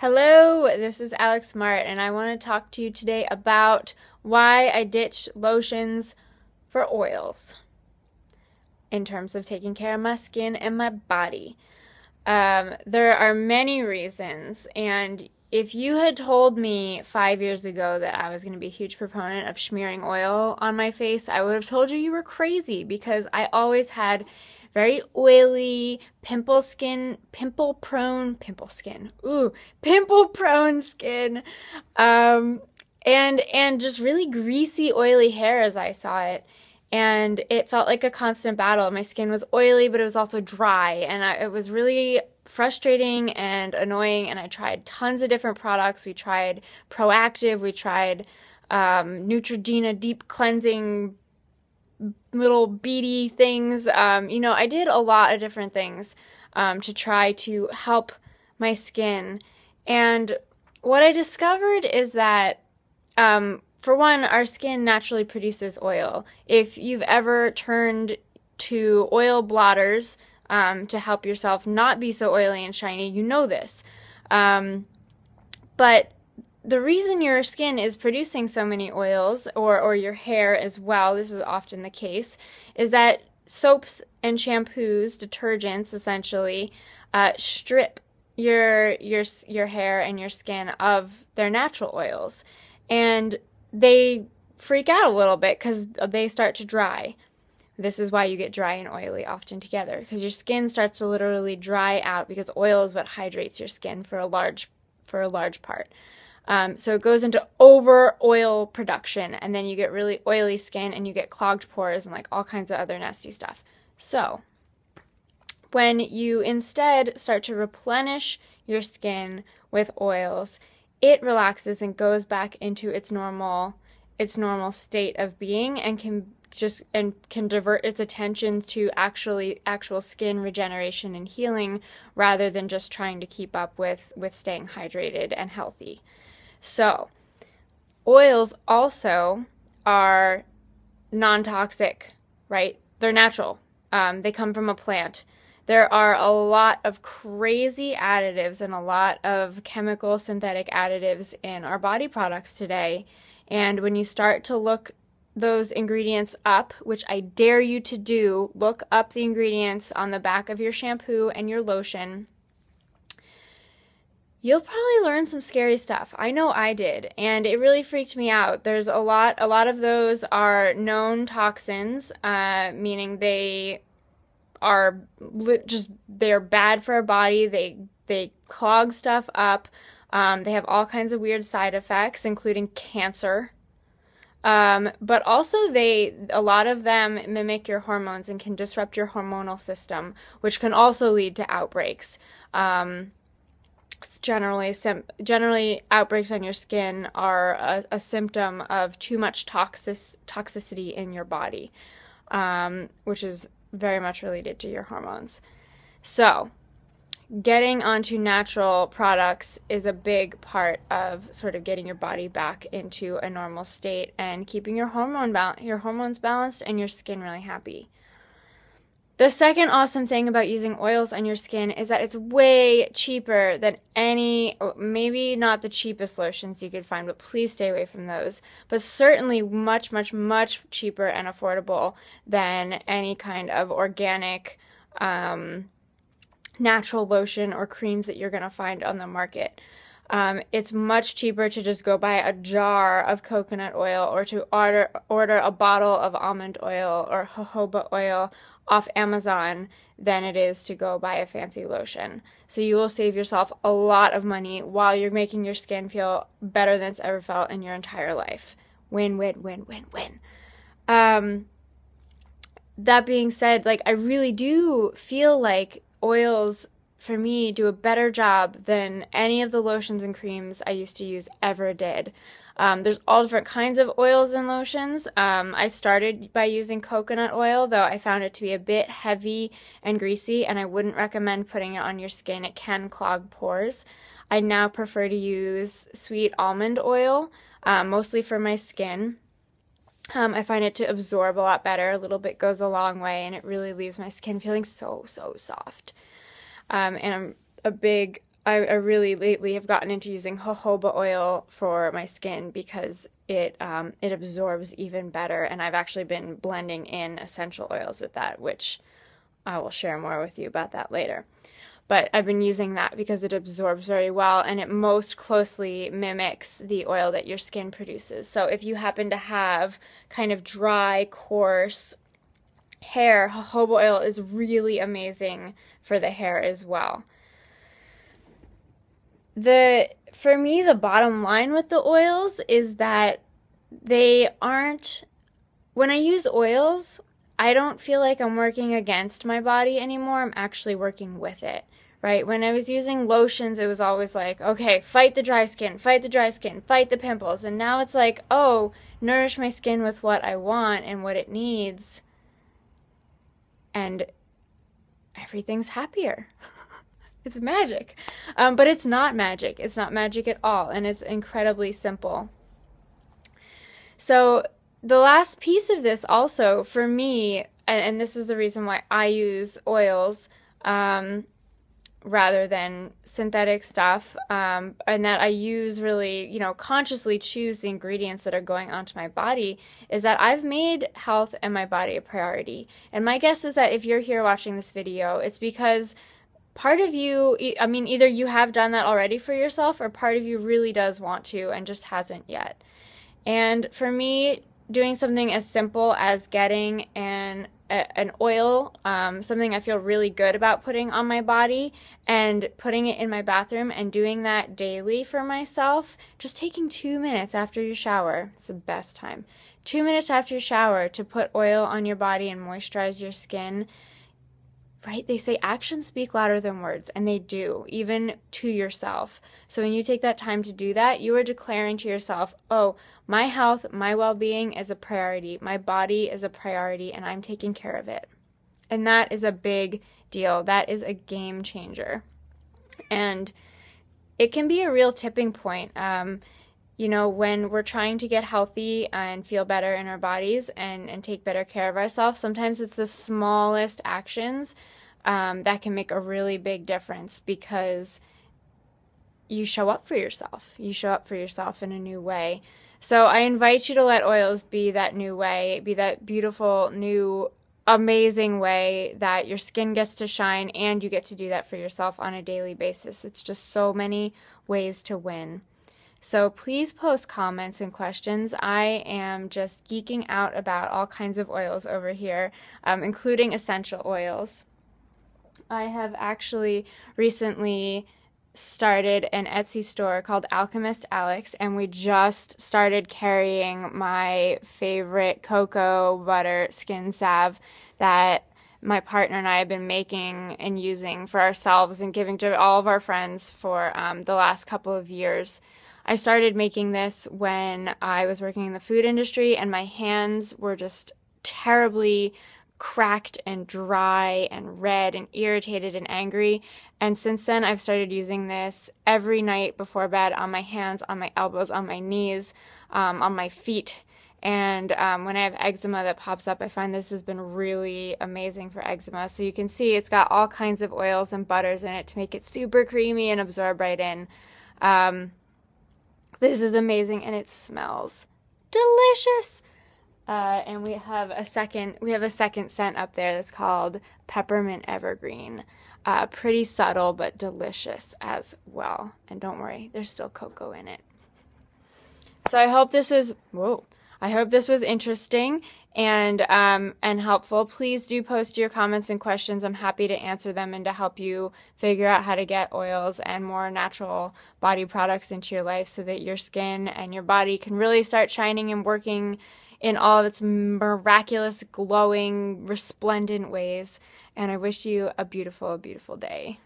Hello, this is Alex Mart, and I want to talk to you today about why I ditched lotions for oils in terms of taking care of my skin and my body. There are many reasons, and if you had told me 5 years ago that I was going to be a huge proponent of smearing oil on my face, I would have told you were crazy, because I always had very oily, pimple-prone skin, and just really greasy, oily hair as I saw it, and it felt like a constant battle. My skin was oily, but it was also dry, and it was really frustrating and annoying, and I tried tons of different products. We tried Proactiv, we tried Neutrogena deep cleansing little beady things. You know, I did a lot of different things to try to help my skin. And what I discovered is that, for one, our skin naturally produces oil. If you've ever turned to oil blotters to help yourself not be so oily and shiny, you know this. But the reason your skin is producing so many oils, or your hair as well, this is often the case, is that soaps and shampoos, detergents essentially, strip your hair and your skin of their natural oils. And they freak out a little bit because they start to dry. This is why you get dry and oily often together, because your skin starts to literally dry out, because oil is what hydrates your skin for a large part. So it goes into over-oil production, and then you get really oily skin, and you get clogged pores and like all kinds of other nasty stuff. So when you instead start to replenish your skin with oils, it relaxes and goes back into its normal state of being, and can divert its attention to actual skin regeneration and healing, rather than just trying to keep up with staying hydrated and healthy. So oils also are non-toxic, right? They're natural. They come from a plant. There are a lot of crazy additives and a lot of chemical synthetic additives in our body products today. And when you start to look those ingredients up, which I dare you to do, look up the ingredients on the back of your shampoo and your lotion, you'll probably learn some scary stuff. I know I did, and it really freaked me out. There's a lot of those are known toxins, meaning they are they're bad for our body. They clog stuff up. They have all kinds of weird side effects, including cancer. But also a lot of them mimic your hormones and can disrupt your hormonal system, which can also lead to outbreaks. It's generally outbreaks on your skin are a symptom of too much toxicity in your body, which is very much related to your hormones. So getting onto natural products is a big part of sort of getting your body back into a normal state and keeping your hormones balanced and your skin really happy. The second awesome thing about using oils on your skin is that it's way cheaper than maybe not the cheapest lotions you could find, but please stay away from those, but certainly much, much, much cheaper and affordable than any kind of organic, natural lotion or creams that you're going to find on the market. It's much cheaper to just go buy a jar of coconut oil, or to order a bottle of almond oil or jojoba oil off Amazon than it is to go buy a fancy lotion. So you will save yourself a lot of money while you're making your skin feel better than it's ever felt in your entire life. Win, win, win, win, win. That being said, like, I really do feel like oils for me do a better job than any of the lotions and creams I used to use ever did. There's all different kinds of oils and lotions. I started by using coconut oil, though I found it to be a bit heavy and greasy, and I wouldn't recommend putting it on your skin. It can clog pores. I now prefer to use sweet almond oil, mostly for my skin. I find it to absorb a lot better. A little bit goes a long way, and it really leaves my skin feeling so, so soft. And I'm a big I really lately have gotten into using jojoba oil for my skin because it absorbs even better, and I've actually been blending in essential oils with that, which I will share more with you about that later. But I've been using that because it absorbs very well, and it most closely mimics the oil that your skin produces. So if you happen to have kind of dry, coarse hair, jojoba oil is really amazing for the hair as well. For me, the bottom line with the oils is that they aren't, when I use oils, I don't feel like I'm working against my body anymore. I'm actually working with it, right? When I was using lotions, it was always like, okay, fight the dry skin, fight the dry skin, fight the pimples. And now it's like, oh, nourish my skin with what I want and what it needs. And everything's happier. It's magic. But it's not magic. It's not magic at all. And it's incredibly simple. So the last piece of this also for me, and this is the reason why I use oils rather than synthetic stuff, and that I use really, consciously choose the ingredients that are going onto my body, is that I've made health and my body a priority. And my guess is that if you're here watching this video, it's because part of you, I mean, either you have done that already for yourself, or part of you really does want to and just hasn't yet. And for me, doing something as simple as getting an oil, something I feel really good about putting on my body, and putting it in my bathroom and doing that daily for myself, just taking 2 minutes after your shower, it's the best time, 2 minutes after your shower to put oil on your body and moisturize your skin. Right? They say actions speak louder than words, and they do, even to yourself. So when you take that time to do that, you are declaring to yourself, oh, my health, my well-being is a priority. My body is a priority, and I'm taking care of it. And that is a big deal. That is a game changer. And it can be a real tipping point. When we're trying to get healthy and feel better in our bodies and take better care of ourselves, sometimes it's the smallest actions that can make a really big difference, because you show up for yourself. You show up for yourself in a new way. So I invite you to let oils be that new way, be that beautiful, new, amazing way that your skin gets to shine, and you get to do that for yourself on a daily basis. It's just so many ways to win. So please post comments and questions. I am just geeking out about all kinds of oils over here, including essential oils. I have actually recently started an Etsy store called Alchemist Alex, and we just started carrying my favorite cocoa butter skin salve that my partner and I have been making and using for ourselves and giving to all of our friends for the last couple of years. I started making this when I was working in the food industry, and my hands were just terribly cracked and dry and red and irritated and angry. And since then, I've started using this every night before bed on my hands, on my elbows, on my knees, on my feet. And when I have eczema that pops up, I find this has been really amazing for eczema. So you can see it's got all kinds of oils and butters in it to make it super creamy and absorb right in. This is amazing, and it smells delicious. And we have a second scent up there that's called Peppermint Evergreen. Pretty subtle, but delicious as well. And don't worry, there's still cocoa in it. So I hope this was interesting and helpful. Please do post your comments and questions. I'm happy to answer them and to help you figure out how to get oils and more natural body products into your life so that your skin and your body can really start shining and working in all of its miraculous, glowing, resplendent ways. And I wish you a beautiful, beautiful day.